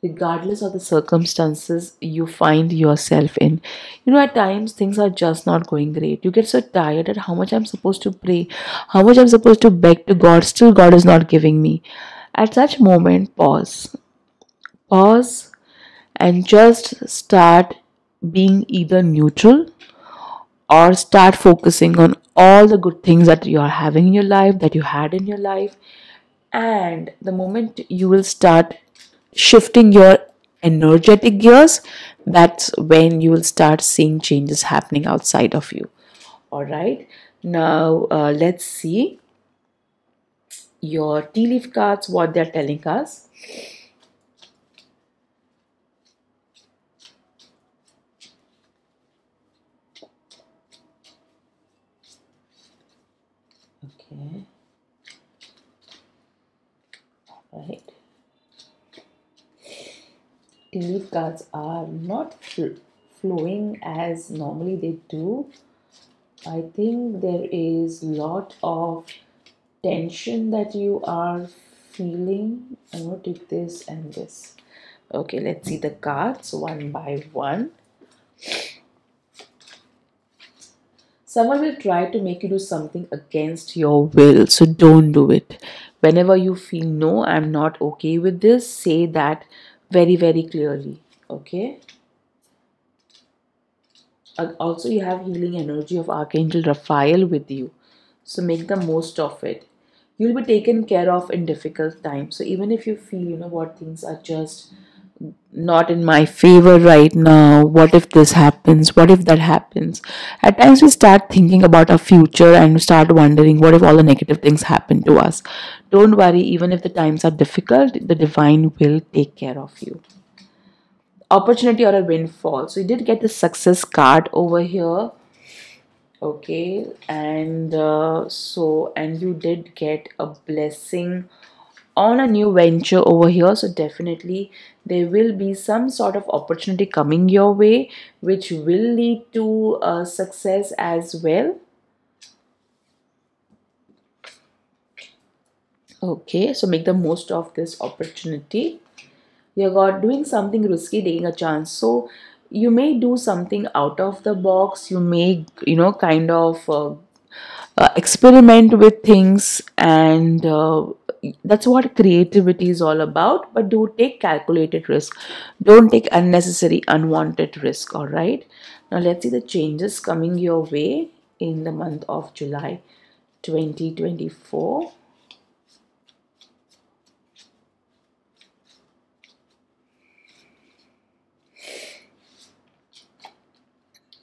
regardless of the circumstances you find yourself in. You know, at times things are just not going great. You get so tired at how much I'm supposed to pray, how much I'm supposed to beg to God, still God is not giving me. At such moment, pause. Pause and just start being either neutral or start focusing on all the good things that you are having in your life, that you had in your life. And the moment you will start shifting your energetic gears, that's when you will start seeing changes happening outside of you. All right, now uh, let's see your tea leaf cards, what they're telling us. Okay, all right. Tea leaf cards are not fl flowing as normally they do. I think there is lot of tension that you are feeling. I'm going to take this and this. Okay, let's see the cards one by one. Someone will try to make you do something against your will, so don't do it. Whenever you feel, no, I'm not okay with this, say that very very clearly, okay? Also, you have healing energy of Archangel Raphael with you, so make the most of it. You'll be taken care of in difficult times. So even if you feel, you know what, things are just not in my favor right now, what if this happens, what if that happens, at times we start thinking about our future and start wondering what if all the negative things happen to us. Don't worry, even if the times are difficult, the divine will take care of you. Opportunity or a windfall. So you did get the success card over here, okay? And uh, so and you did get a blessing on a new venture over here. So definitely there will be some sort of opportunity coming your way which will lead to uh, success as well. Okay, so make the most of this opportunity. You're got doing something risky, taking a chance. So you may do something out of the box. You may, you know, kind of uh, uh, experiment with things, and uh, that's what creativity is all about. But do take calculated risk. Don't take unnecessary, unwanted risk. All right. Now let's see the changes coming your way in the month of July twenty twenty-four.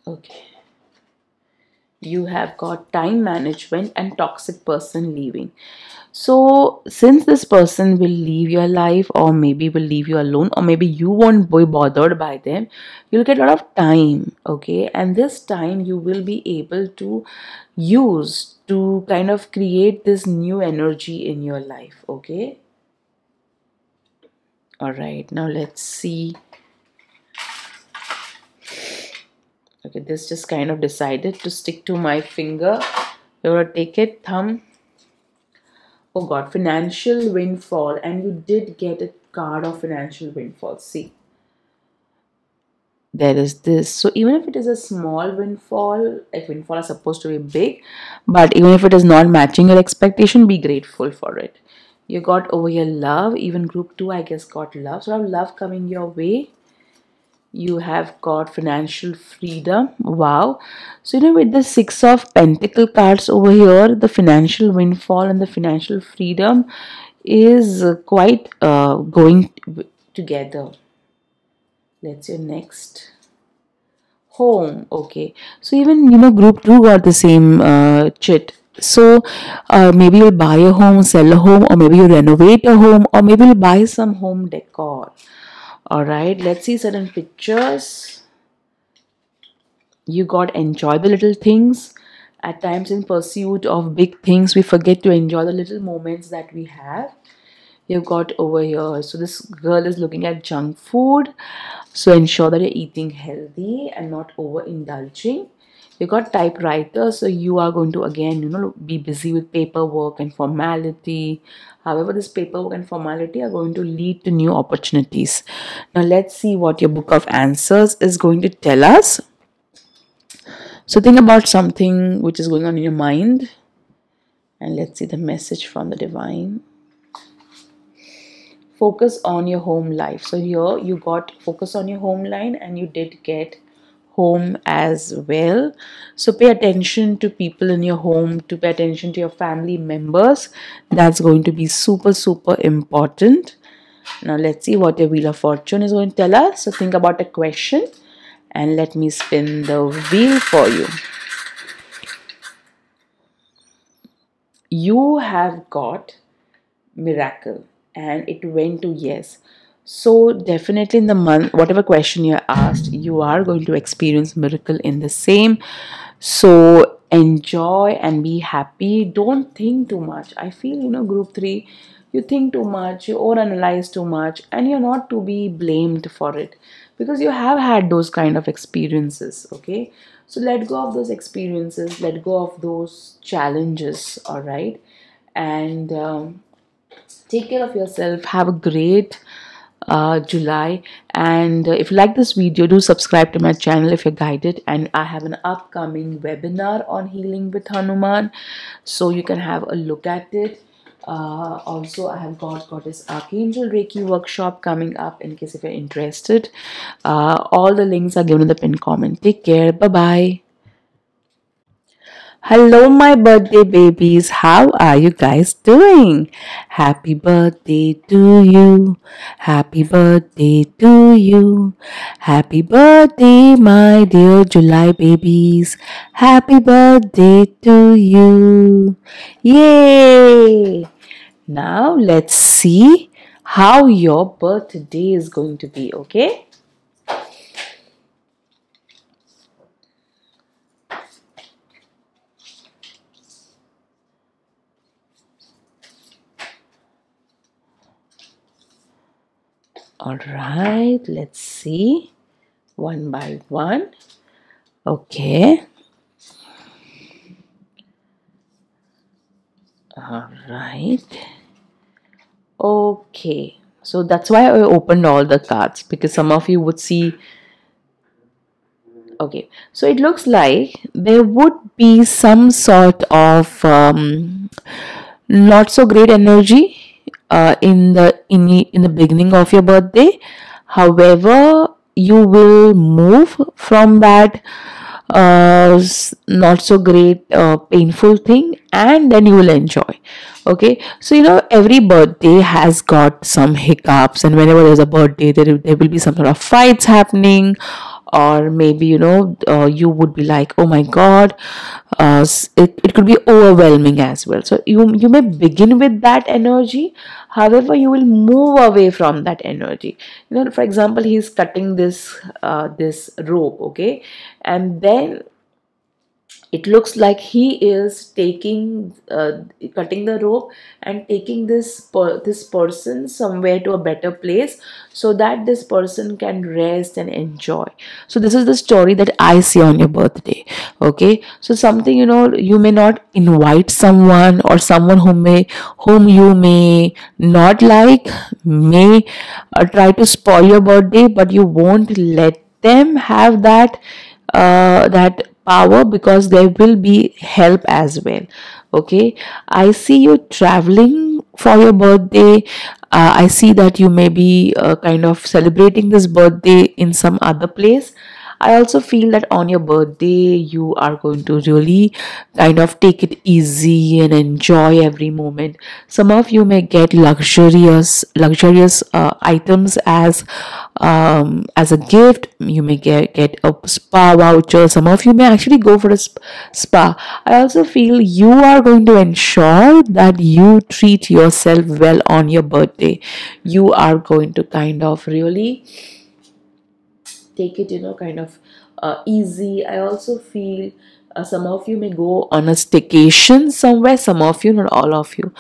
Okay. You have got time management and toxic person leaving. So since this person will leave your life, or maybe will leave you alone, or maybe you won't be bothered by them, you'll get a lot of time, okay? And this time you will be able to use to kind of create this new energy in your life, okay? All right, now let's see. Okay, this just kind of decided to stick to my finger. You're gonna take it, thumb. Oh God, financial windfall. And you did get a card of financial windfall. See, there is this. So even if it is a small windfall, like windfall are supposed to be big, but even if it is not matching your expectation, be grateful for it. You got over your love. Even group two, I guess, got love. So I have love coming your way. You have got financial freedom. Wow. So, you know, with the Six of Pentacles cards over here, the financial windfall and the financial freedom is quite uh, going together. That's your next home. Okay. So, even, you know, group two got the same uh, chit. So, uh, maybe you'll buy a home, sell a home, or maybe you renovate a home, or maybe you'll buy some home decor. Alright, let's see certain pictures. You got enjoy the little things. At times in pursuit of big things, we forget to enjoy the little moments that we have. You've got over here. So this girl is looking at junk food. So ensure that you're eating healthy and not overindulging. You got typewriter, so you are going to again, you know, be busy with paperwork and formality. However, this paperwork and formality are going to lead to new opportunities. Now, let's see what your Book of Answers is going to tell us. So, think about something which is going on in your mind. And let's see the message from the Divine. Focus on your home life. So, here you got focus on your home line and you did get home as well. So pay attention to people in your home, to pay attention to your family members. That's going to be super, super important. Now let's see what your Wheel of Fortune is going to tell us. So think about a question and let me spin the wheel for you. You have got miracle and it went to yes. So definitely in the month, whatever question you're asked, you are going to experience miracle in the same. So enjoy and be happy. Don't think too much. I feel, you know, group three, you think too much, you overanalyze too much, and you're not to be blamed for it because you have had those kind of experiences, okay? So let go of those experiences, let go of those challenges, all right? And um, take care of yourself. Have a great Uh, July, and uh, if you like this video, do subscribe to my channel if you're guided, and I have an upcoming webinar on healing with Hanuman, so you can have a look at it. Uh, also, I have got Goddess Archangel Reiki workshop coming up in case if you're interested. Uh, all the links are given in the pinned comment. Take care. Bye-bye. Hello my birthday babies, how are you guys doing? Happy birthday to you, happy birthday to you, happy birthday my dear July babies, happy birthday to you, yay! Now let's see how your birthday is going to be, okay? Alright, let's see one by one. Okay. Alright. Okay. So that's why I opened all the cards, because some of you would see. Okay. So it looks like there would be some sort of um, not so great energy Uh, in the in, in the beginning of your birthday. However, you will move from that uh, not so great uh, painful thing, and then you will enjoy. Okay, so you know every birthday has got some hiccups, and whenever there's a birthday, there, there will be some sort of fights happening, or maybe you know uh, you would be like, oh my god, uh, it, it could be overwhelming as well. So you you may begin with that energy, however you will move away from that energy. You know, for example, he's cutting this uh, this rope, okay, and then it looks like he is taking uh, cutting the rope and taking this per this person somewhere to a better place, so that this person can rest and enjoy. So this is the story that I see on your birthday. Okay, so something, you know, you may not invite someone, or someone whom may whom you may not like may uh, try to spoil your birthday, but you won't let them have that uh, that power, because there will be help as well. Okay, I see you traveling for your birthday. Uh, I see that you may be uh, kind of celebrating this birthday in some other place. I also feel that on your birthday, you are going to really kind of take it easy and enjoy every moment. Some of you may get luxurious luxurious uh, items as um, as a gift. You may get, get a spa voucher. Some of you may actually go for a spa. I also feel you are going to ensure that you treat yourself well on your birthday. You are going to kind of really take it, you know, kind of uh, easy. I also feel uh, some of you may go on a staycation somewhere. Some of you, not all of you.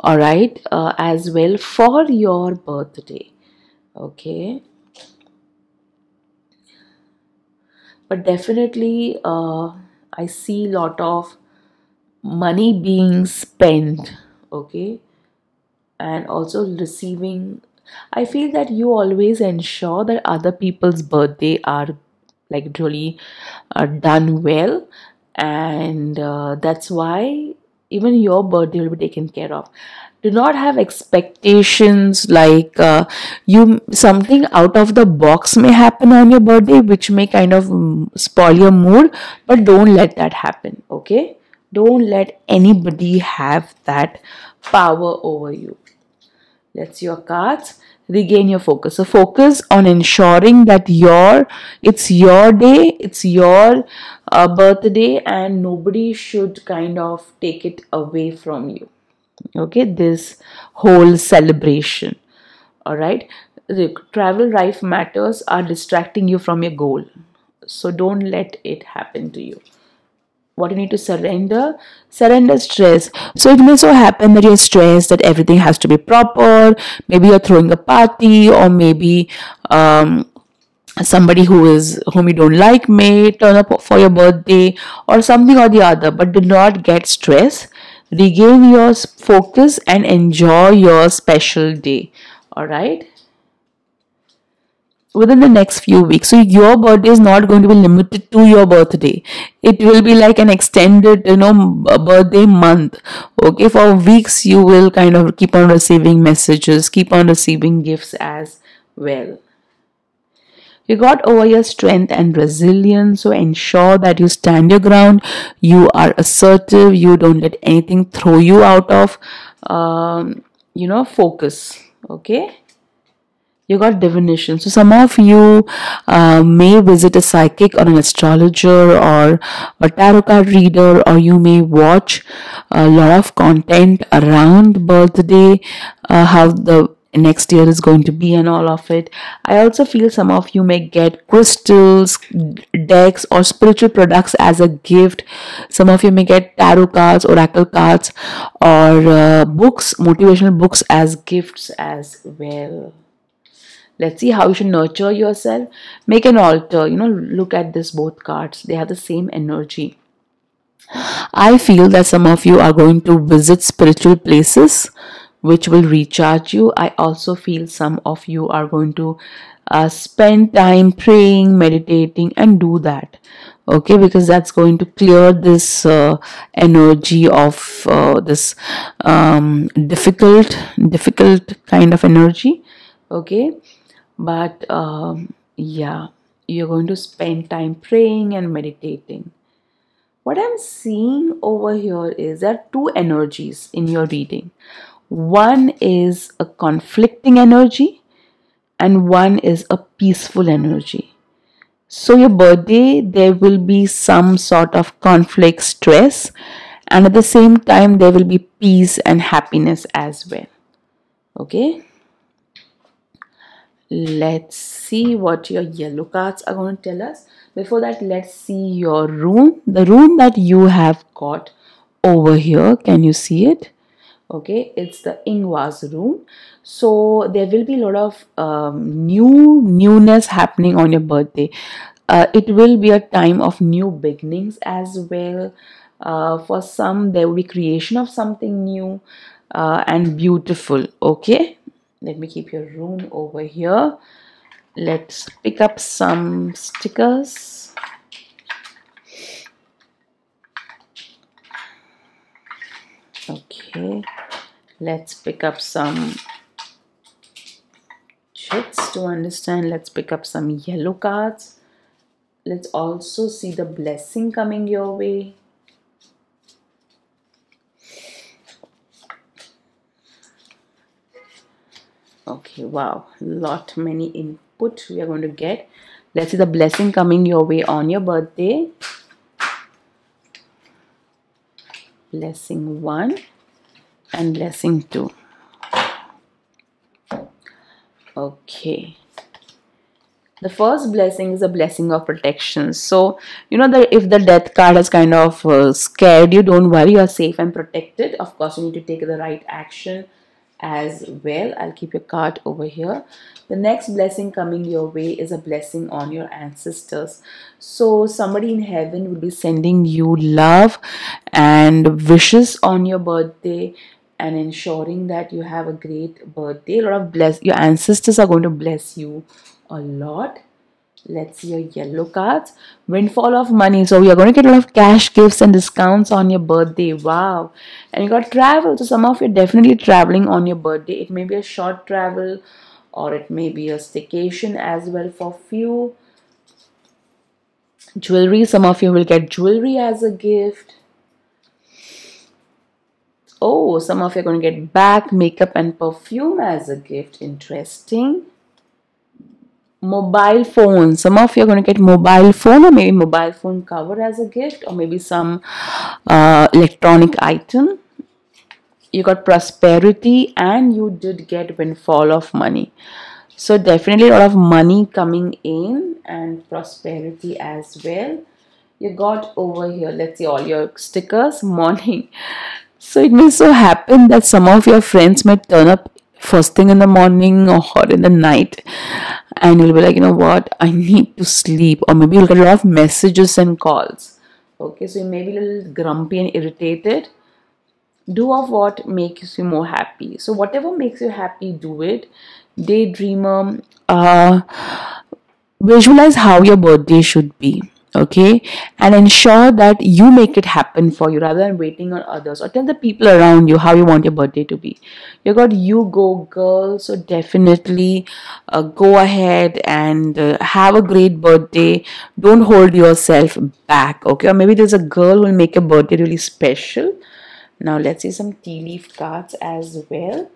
All right, uh, as well for your birthday. Okay, but definitely, uh, I see a lot of money being spent. Okay, and also receiving. I feel that you always ensure that other people's birthday are like really uh, done well, and uh, that's why even your birthday will be taken care of. Do not have expectations like uh, you something out of the box may happen on your birthday, which may kind of spoil your mood, but don't let that happen. Okay, don't let anybody have that power over you. That's your cards. Regain your focus. So focus on ensuring that your it's your day, it's your uh, birthday, and nobody should kind of take it away from you. Okay, this whole celebration. All right, the travel rife matters are distracting you from your goal, so don't let it happen to you. What you need to surrender, surrender stress. So it may so happen that you're stressed that everything has to be proper. Maybe you're throwing a party, or maybe um, somebody who is whom you don't like may turn up for your birthday or something or the other. But do not get stressed. Regain your focus and enjoy your special day. All right. Within the next few weeks. So your birthday is not going to be limited to your birthday. It will be like an extended, you know, birthday month. Okay, for weeks you will kind of keep on receiving messages, keep on receiving gifts as well. You got over your strength and resilience, so ensure that you stand your ground. You are assertive. You don't let anything throw you out of, um, you know, focus. Okay. You got divination. So some of you uh, may visit a psychic or an astrologer or a tarot card reader, or you may watch a lot of content around birthday, uh, how the next year is going to be and all of it. I also feel some of you may get crystals, decks, or spiritual products as a gift. Some of you may get tarot cards, oracle cards, or uh, books, motivational books as gifts as well. Let's see how you should nurture yourself. Make an altar. You know, look at this both cards. They have the same energy. I feel that some of you are going to visit spiritual places, which will recharge you. I also feel some of you are going to uh, spend time praying, meditating, and do that. Okay, because that's going to clear this uh, energy of uh, this um, difficult, difficult kind of energy. Okay. But um, yeah, you're going to spend time praying and meditating. What I'm seeing over here is there are two energies in your reading. One is a conflicting energy and one is a peaceful energy. So your birthday, there will be some sort of conflict, stress, and at the same time there will be peace and happiness as well. Okay. Let's see what your yellow cards are going to tell us. Before that, let's see your room. The room that you have got over here. Can you see it? Okay, it's the Ingwaz room. So there will be a lot of um, new newness happening on your birthday. Uh, it will be a time of new beginnings as well. Uh, for some, there will be creation of something new uh, and beautiful. Okay. Let me keep your room over here. Let's pick up some stickers. Okay. Let's pick up some chits to understand. Let's pick up some yellow cards. Let's also see the blessing coming your way. Okay, wow, lot many input we are going to get. Let's see the blessing coming your way on your birthday. Blessing one and blessing two. Okay. The first blessing is a blessing of protection. So, you know, that if the death card has kind of uh, scared you, don't worry, you are safe and protected. Of course, you need to take the right action as well. I'll keep your card over here. The next blessing coming your way is a blessing on your ancestors. So somebody in heaven will be sending you love and wishes on your birthday and ensuring that you have a great birthday. A lot of bless your ancestors are going to bless you a lot. Let's see your yellow cards. Windfall of money. So you're going to get a lot of cash gifts and discounts on your birthday. Wow. And you got travel. So some of you are definitely traveling on your birthday. It may be a short travel or it may be a staycation as well for few. Jewelry. Some of you will get jewelry as a gift. Oh, some of you are going to get back makeup and perfume as a gift. Interesting. Mobile phone. Some of you are going to get mobile phone or maybe mobile phone cover as a gift or maybe some uh, electronic item. You got prosperity and you did get windfall of money. So definitely a lot of money coming in and prosperity as well. You got over here, let's see, all your stickers, morning. So it may so happen that some of your friends may turn up first thing in the morning or in the night, and you'll be like, you know what, I need to sleep. Or maybe you'll get a lot of messages and calls. Okay, so you may be a little grumpy and irritated. Do of what makes you more happy. So whatever makes you happy, do it. Daydreamer, uh, visualize how your birthday should be. Okay, and ensure that you make it happen for you rather than waiting on others, or tell the people around you how you want your birthday to be. You got you go girl, so definitely uh, go ahead and uh, have a great birthday. Don't hold yourself back, okay? Or maybe there's a girl who will make your birthday really special. Now let's see some tea leaf cards as well.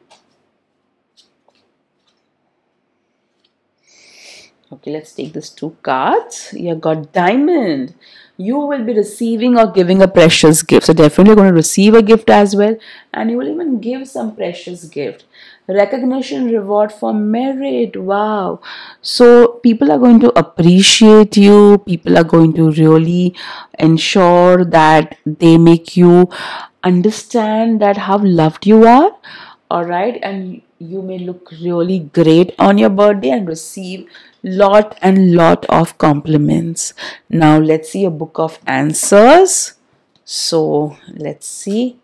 Okay, let's take these two cards. You got diamond. You will be receiving or giving a precious gift. So definitely going to receive a gift as well. And you will even give some precious gift. Recognition, reward for merit. Wow. So people are going to appreciate you. People are going to really ensure that they make you understand that how loved you are. Alright. And you may look really great on your birthday and receive lot and lot of compliments. Now let's see a book of answers. So let's see.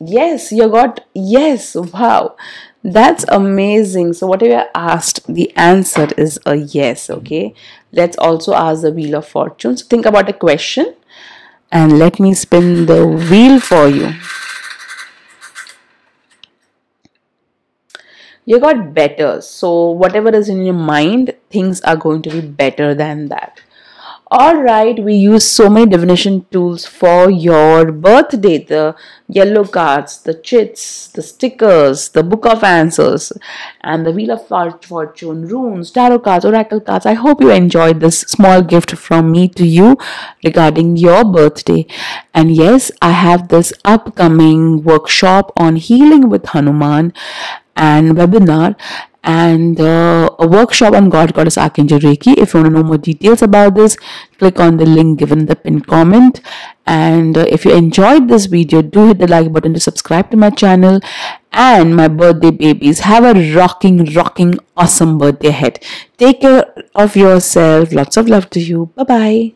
Yes, you got yes. Wow, that's amazing. So whatever you asked, the answer is a yes. Okay, let's also ask the Wheel of Fortune. So think about a question and let me spin the wheel for you. You got better. So whatever is in your mind, things are going to be better than that. Alright, we use so many divination tools for your birthday. The yellow cards, the chits, the stickers, the book of answers, and the Wheel of Fortune, runes, tarot cards, oracle cards. I hope you enjoyed this small gift from me to you regarding your birthday. And yes, I have this upcoming workshop on healing with Hanuman and webinar, and uh, a workshop on God, Goddess, Archangel Reiki. If you want to know more details about this, click on the link given in the pinned comment. And uh, if you enjoyed this video, do hit the like button to subscribe to my channel. And my birthday babies, have a rocking, rocking, awesome birthday ahead. Take care of yourself. Lots of love to you. Bye-bye.